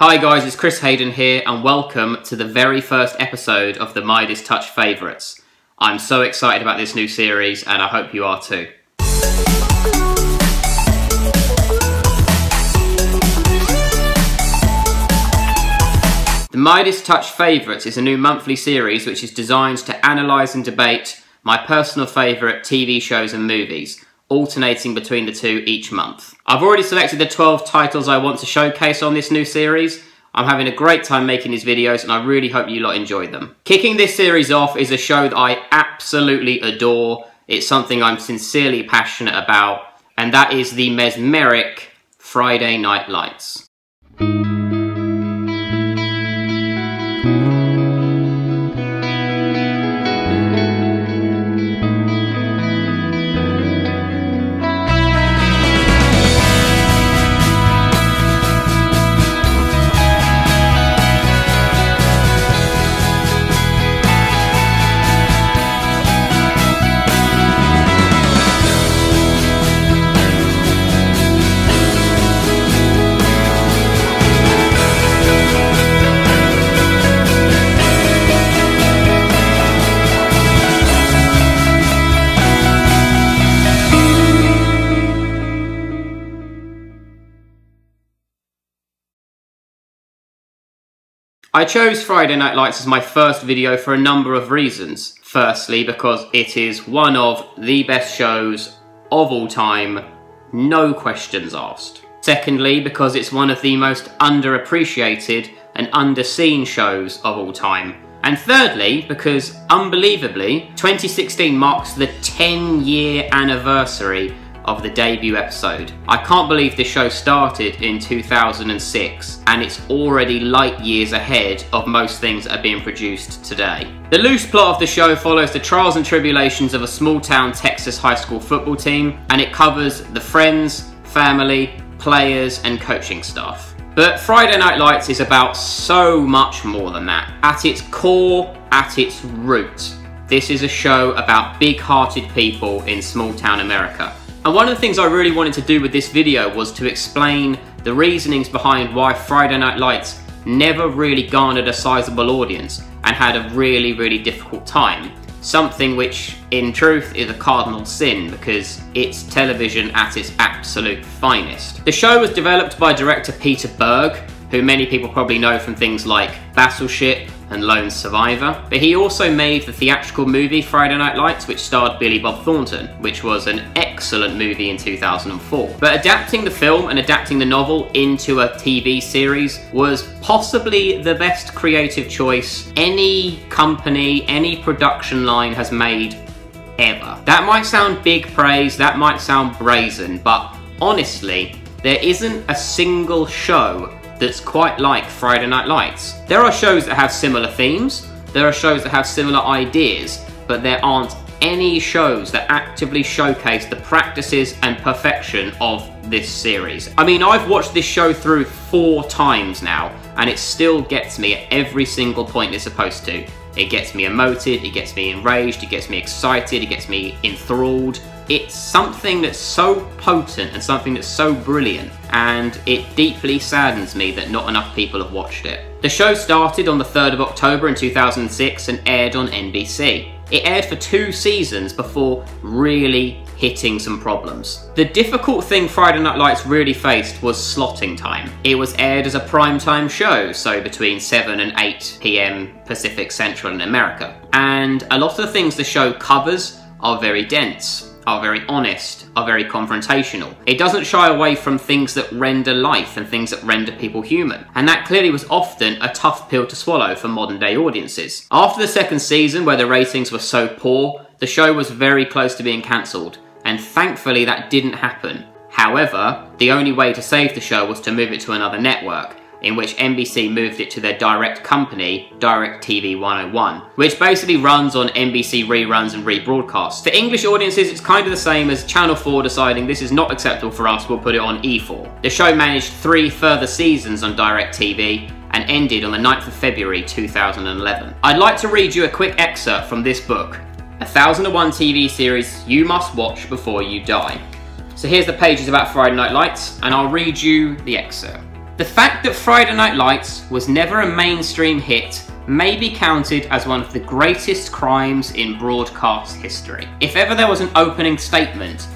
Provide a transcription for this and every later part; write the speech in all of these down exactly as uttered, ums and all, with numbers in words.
Hi guys, it's Chris Haydon here and welcome to the very first episode of The Midas Touch Favourites. I'm so excited about this new series and I hope you are too. The Midas Touch Favourites is a new monthly series which is designed to analyse and debate my personal favourite T V shows and movies, alternating between the two each month. I've already selected the twelve titles I want to showcase on this new series. I'm having a great time making these videos and I really hope you lot enjoy them. Kicking this series off is a show that I absolutely adore. It's something I'm sincerely passionate about, and that is the mesmeric Friday Night Lights. I chose Friday Night Lights as my first video for a number of reasons. Firstly, because it is one of the best shows of all time, no questions asked. Secondly, because it's one of the most underappreciated and underseen shows of all time. And thirdly, because unbelievably, twenty sixteen marks the ten year anniversary of the debut episode. I can't believe this show started in two thousand six and it's already light years ahead of most things that are being produced today. The loose plot of the show follows the trials and tribulations of a small town Texas high school football team, and it covers the friends, family, players and coaching staff. But Friday Night Lights is about so much more than that. At its core, at its root, this is a show about big-hearted people in small town America. And one of the things I really wanted to do with this video was to explain the reasonings behind why Friday Night Lights never really garnered a sizable audience and had a really, really difficult time. Something which, in truth, is a cardinal sin because it's television at its absolute finest. The show was developed by director Peter Berg, who many people probably know from things like Battleship and Lone Survivor, but he also made the theatrical movie Friday Night Lights, which starred Billy Bob Thornton, which was an excellent movie in two thousand four. But adapting the film and adapting the novel into a T V series was possibly the best creative choice any company, any production line has made ever. That might sound big praise, that might sound brazen, but honestly, there isn't a single show that's quite like Friday Night Lights. There are shows that have similar themes, there are shows that have similar ideas, but there aren't any shows that actively showcase the practices and perfection of this series. I mean, I've watched this show through four times now, and it still gets me at every single point it's supposed to. It gets me emoted, it gets me enraged, it gets me excited, it gets me enthralled. It's something that's so potent and something that's so brilliant, and it deeply saddens me that not enough people have watched it. The show started on the third of October in two thousand six and aired on N B C. It aired for two seasons before really hitting some problems. The difficult thing Friday Night Lights really faced was slotting time. It was aired as a primetime show, so between seven and eight p m Pacific Central in America. And a lot of the things the show covers are very dense, are very honest, are very confrontational. It doesn't shy away from things that render life and things that render people human, and that clearly was often a tough pill to swallow for modern day audiences. After the second season, where the ratings were so poor, the show was very close to being cancelled, and thankfully that didn't happen. However, the only way to save the show was to move it to another network, in which N B C moved it to their direct company, Direct T V one oh one, which basically runs on N B C reruns and rebroadcasts. For English audiences, it's kind of the same as Channel four deciding this is not acceptable for us, we'll put it on E four. The show managed three further seasons on Direct T V and ended on the ninth of February two thousand eleven. I'd like to read you a quick excerpt from this book, one thousand and one T V Series You Must Watch Before You Die. So here's the pages about Friday Night Lights, and I'll read you the excerpt. The fact that Friday Night Lights was never a mainstream hit may be counted as one of the greatest crimes in broadcast history. If ever there was an opening statement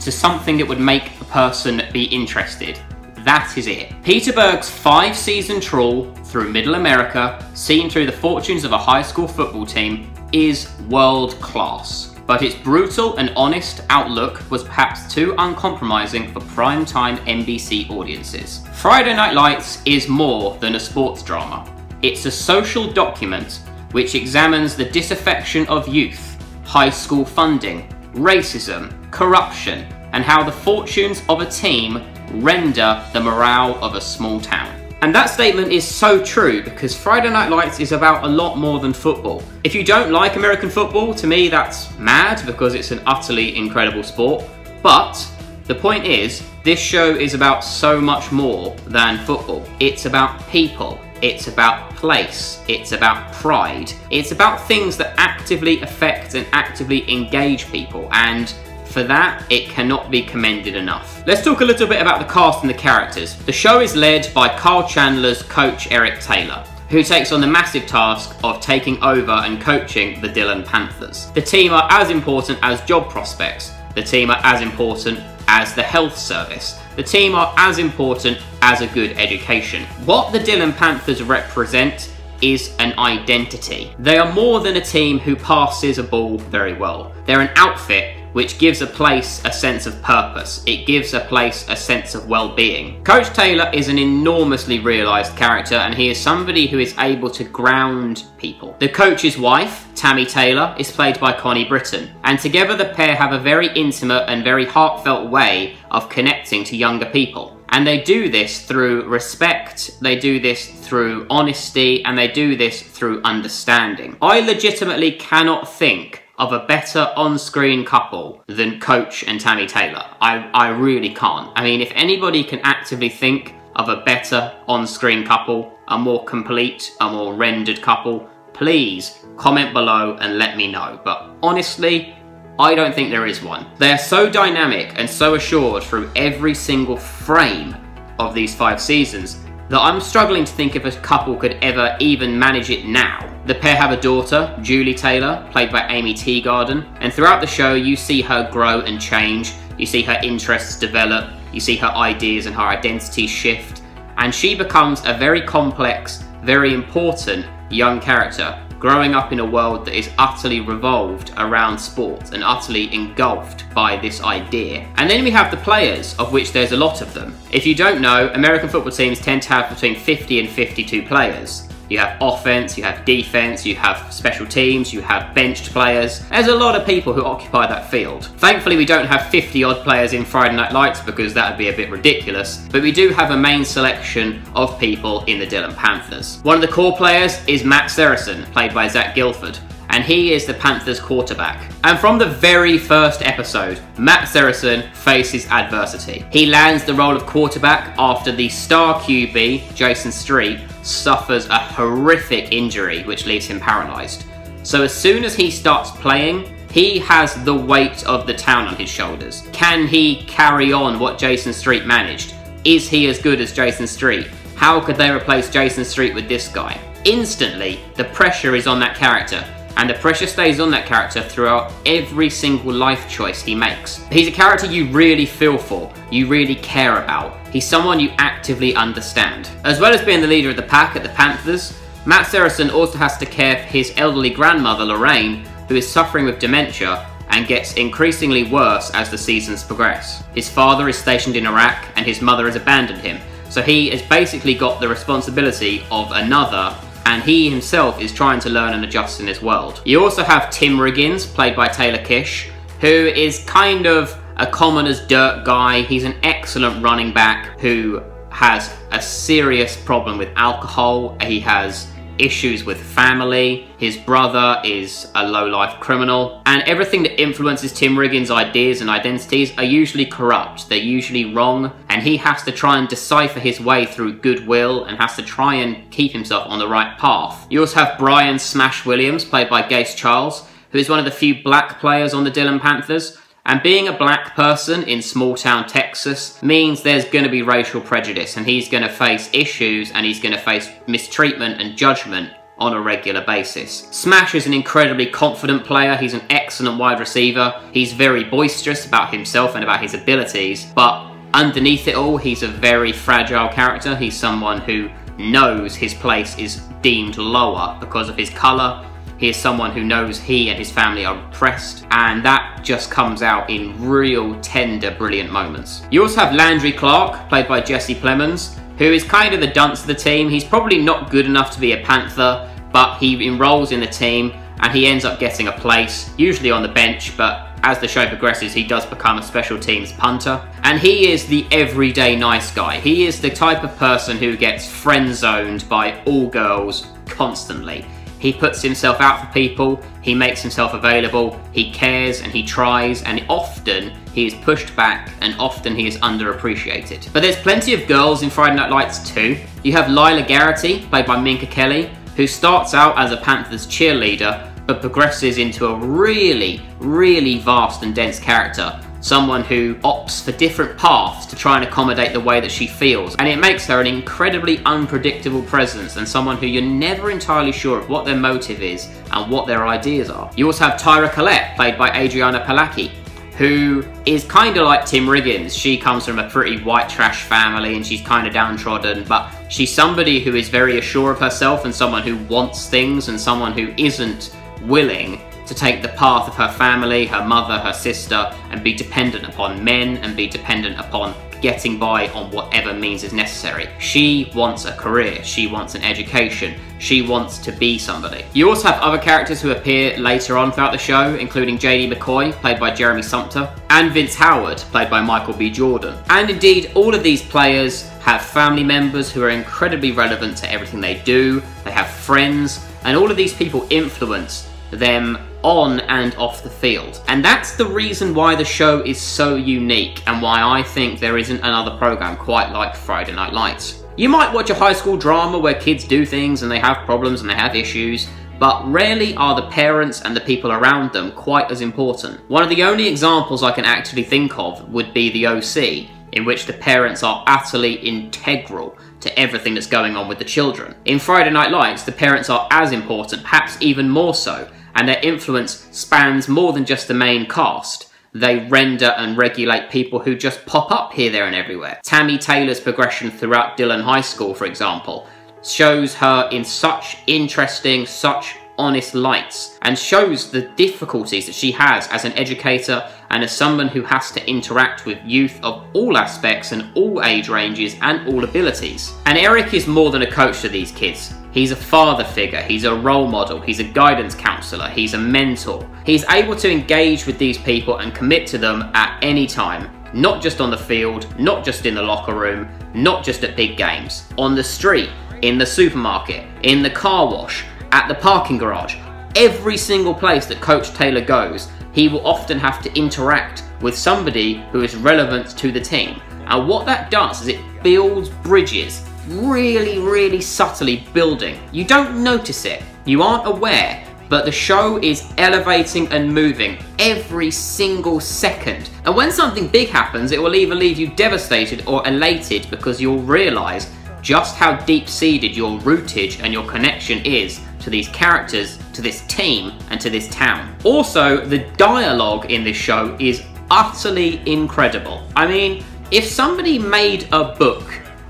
to something that would make a person be interested, that is it. Peter Berg's five-season trawl through Middle America, seen through the fortunes of a high school football team, is world-class. But its brutal and honest outlook was perhaps too uncompromising for primetime N B C audiences. Friday Night Lights is more than a sports drama. It's a social document which examines the disaffection of youth, high school funding, racism, corruption, and how the fortunes of a team render the morale of a small town. And that statement is so true because Friday Night Lights is about a lot more than football. If you don't like American football, to me that's mad because it's an utterly incredible sport. But the point is, this show is about so much more than football. It's about people. It's about place, it's about pride, it's about things that actively affect and actively engage people, and for that it cannot be commended enough. Let's talk a little bit about the cast and the characters. The show is led by Kyle Chandler's coach Eric Taylor, who takes on the massive task of taking over and coaching the Dillon Panthers. The team are as important as job prospects, the team are as important as the health service. The team are as important as a good education. What the Dillon Panthers represent is an identity. They are more than a team who passes a ball very well. They're an outfit which gives a place a sense of purpose. It gives a place a sense of well-being. Coach Taylor is an enormously realised character, and he is somebody who is able to ground people. The coach's wife, Tammy Taylor, is played by Connie Britton, and together the pair have a very intimate and very heartfelt way of connecting to younger people. And they do this through respect, they do this through honesty, and they do this through understanding. I legitimately cannot think of a better on-screen couple than Coach and Tammy Taylor. I, I really can't. I mean, if anybody can actively think of a better on-screen couple, a more complete, a more rendered couple, please comment below and let me know. But honestly, I don't think there is one. They are so dynamic and so assured through every single frame of these five seasons that I'm struggling to think if a couple could ever even manage it now. The pair have a daughter, Julie Taylor, played by Aimee Teegarden, and throughout the show you see her grow and change, you see her interests develop, you see her ideas and her identity shift, and she becomes a very complex, very important young character, growing up in a world that is utterly revolved around sport and utterly engulfed by this idea. And then we have the players, of which there's a lot of them. If you don't know, American football teams tend to have between fifty and fifty-two players. You have offense, you have defense, you have special teams, you have benched players. There's a lot of people who occupy that field. Thankfully we don't have fifty odd players in Friday Night Lights because that would be a bit ridiculous, but we do have a main selection of people in the Dillon Panthers. One of the core players is Matt Saracen, played by Zach Gilford, and he is the Panthers quarterback. And from the very first episode, Matt Saracen faces adversity. He lands the role of quarterback after the star Q B, Jason Street, suffers a horrific injury which leaves him paralysed. So as soon as he starts playing, he has the weight of the town on his shoulders. Can he carry on what Jason Street managed? Is he as good as Jason Street? How could they replace Jason Street with this guy? Instantly, the pressure is on that character. And the pressure stays on that character throughout every single life choice he makes. He's a character you really feel for, you really care about. He's someone you actively understand. As well as being the leader of the pack at the Panthers, Matt Saracen also has to care for his elderly grandmother Lorraine, who is suffering with dementia and gets increasingly worse as the seasons progress. His father is stationed in Iraq and his mother has abandoned him, so he has basically got the responsibility of another, and he himself is trying to learn and adjust in this world. You also have Tim Riggins, played by Taylor Kitsch, who is kind of a commoner's dirt guy. He's an excellent running back who has a serious problem with alcohol. He has issues with family. His brother is a low-life criminal. And everything that influences Tim Riggins' ideas and identities are usually corrupt. They're usually wrong. And he has to try and decipher his way through goodwill and has to try and keep himself on the right path. You also have Brian Smash Williams, played by Gauis Charles, who is one of the few black players on the Dillon Panthers. And being a black person in small town Texas means there's going to be racial prejudice, and he's going to face issues, and he's going to face mistreatment and judgment on a regular basis. Smash is an incredibly confident player. He's an excellent wide receiver. He's very boisterous about himself and about his abilities, but underneath it all, he's a very fragile character. He's someone who knows his place is deemed lower because of his color. He is someone who knows he and his family are oppressed, and that just comes out in real tender, brilliant moments. You also have Landry Clark, played by Jesse Plemons, who is kind of the dunce of the team. He's probably not good enough to be a Panther, but he enrolls in the team and he ends up getting a place, usually on the bench, but as the show progresses, he does become a special teams punter. And he is the everyday nice guy. He is the type of person who gets friend-zoned by all girls constantly. He puts himself out for people, he makes himself available, he cares and he tries, and often he is pushed back and often he is underappreciated. But there's plenty of girls in Friday Night Lights too. You have Lila Garrity, played by Minka Kelly, who starts out as a Panthers cheerleader but progresses into a really, really vast and dense character. Someone who opts for different paths to try and accommodate the way that she feels, and it makes her an incredibly unpredictable presence and someone who you're never entirely sure of what their motive is and what their ideas are. You also have Tyra Collette, played by Adrianne Palicki, who is kind of like Tim Riggins. She comes from a pretty white trash family and she's kind of downtrodden, but she's somebody who is very assured of herself and someone who wants things and someone who isn't willing to take the path of her family, her mother, her sister, and be dependent upon men and be dependent upon getting by on whatever means is necessary. She wants a career, she wants an education, she wants to be somebody. You also have other characters who appear later on throughout the show, including J D McCoy, played by Jeremy Sumpter, and Vince Howard, played by Michael B. Jordan. And indeed, all of these players have family members who are incredibly relevant to everything they do, they have friends, and all of these people influence them on and off the field. And that's the reason why the show is so unique and why I think there isn't another program quite like Friday Night Lights. You might watch a high school drama where kids do things and they have problems and they have issues, but rarely are the parents and the people around them quite as important. One of the only examples I can actually think of would be The O C, in which the parents are utterly integral to everything that's going on with the children. In Friday Night Lights, the parents are as important, perhaps even more so, and their influence spans more than just the main cast. They render and regulate people who just pop up here, there and everywhere. Tammy Taylor's progression throughout Dillon High School, for example, shows her in such interesting, such honest lights, and shows the difficulties that she has as an educator and as someone who has to interact with youth of all aspects and all age ranges and all abilities. And Eric is more than a coach to these kids. He's a father figure, he's a role model, he's a guidance counsellor, he's a mentor. He's able to engage with these people and commit to them at any time. Not just on the field, not just in the locker room, not just at big games. On the street, in the supermarket, in the car wash, at the parking garage. Every single place that Coach Taylor goes, he will often have to interact with somebody who is relevant to the team. And what that does is it builds bridges, really, really subtly building. You don't notice it, you aren't aware, but the show is elevating and moving every single second. And when something big happens, it will either leave you devastated or elated, because you'll realise just how deep-seated your rootage and your connection is to these characters, to this team, and to this town. Also, the dialogue in this show is utterly incredible. I mean, if somebody made a book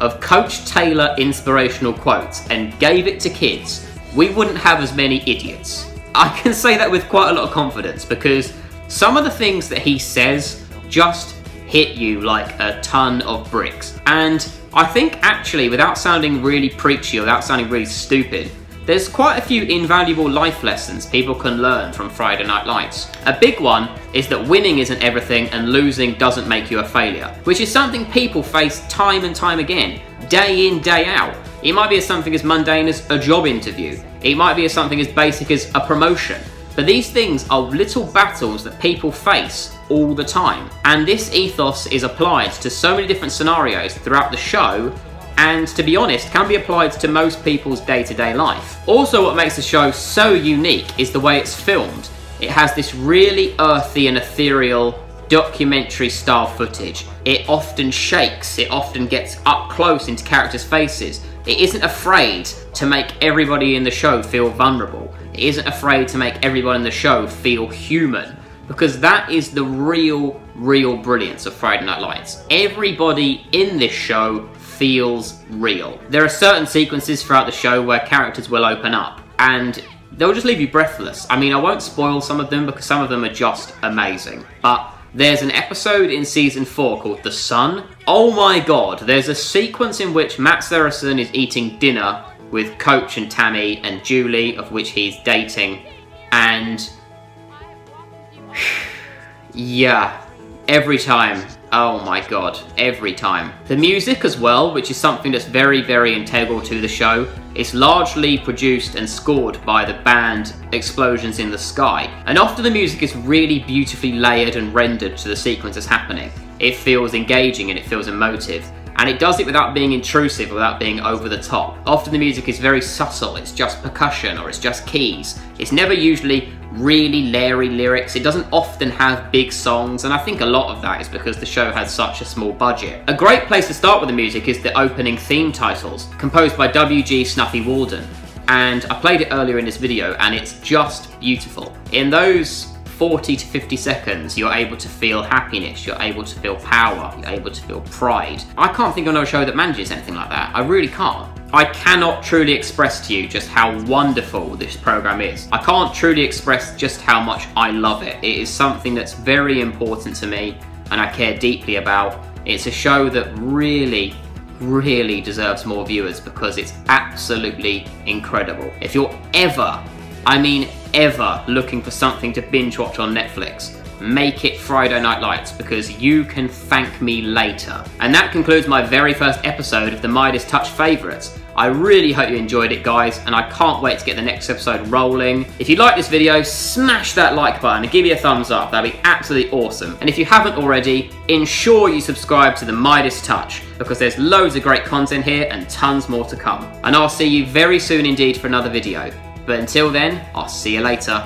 of Coach Taylor inspirational quotes and gave it to kids, we wouldn't have as many idiots. I can say that with quite a lot of confidence, because some of the things that he says just hit you like a ton of bricks. And I think actually, without sounding really preachy or without sounding really stupid, there's quite a few invaluable life lessons people can learn from Friday Night Lights. A big one is that winning isn't everything and losing doesn't make you a failure, which is something people face time and time again, day in, day out. It might be as something as mundane as a job interview. It might be as something as basic as a promotion. But these things are little battles that people face all the time. And this ethos is applied to so many different scenarios throughout the show, and to be honest, can be applied to most people's day-to-day life. Also, what makes the show so unique is the way it's filmed. It has this really earthy and ethereal documentary style footage. It often shakes, it often gets up close into characters' faces. It isn't afraid to make everybody in the show feel vulnerable. It isn't afraid to make everyone in the show feel human, because that is the real, real brilliance of Friday Night Lights. Everybody in this show feels real. There are certain sequences throughout the show where characters will open up and they'll just leave you breathless. I mean, I won't spoil some of them because some of them are just amazing, but there's an episode in season four called The Sun. Oh my god, there's a sequence in which Matt Saracen is eating dinner with Coach and Tammy and Julie, of which he's dating, and yeah, every time. Oh my god, every time. The music as well, which is something that's very, very integral to the show, it's largely produced and scored by the band Explosions in the Sky. And often the music is really beautifully layered and rendered to the sequence that's happening. It feels engaging and it feels emotive. And it does it without being intrusive, without being over the top. Often the music is very subtle, it's just percussion or it's just keys. It's never usually really leery lyrics, it doesn't often have big songs, and I think a lot of that is because the show has such a small budget. A great place to start with the music is the opening theme titles, composed by W G Snuffy Walden, and I played it earlier in this video and it's just beautiful. In those forty to fifty seconds, you're able to feel happiness, you're able to feel power, you're able to feel pride. I can't think of another show that manages anything like that. I really can't. I cannot truly express to you just how wonderful this program is. I can't truly express just how much I love it. It is something that's very important to me and I care deeply about. It's a show that really, really deserves more viewers because it's absolutely incredible. If you're ever, I mean ever, looking for something to binge watch on Netflix, make it Friday Night Lights, because you can thank me later. And that concludes my very first episode of the Midas Touch Favourites. I really hope you enjoyed it, guys, and I can't wait to get the next episode rolling. If you like this video, smash that like button and give me a thumbs up, that'd be absolutely awesome. And if you haven't already, ensure you subscribe to the Midas Touch, because there's loads of great content here and tons more to come. And I'll see you very soon indeed for another video. But until then, I'll see you later.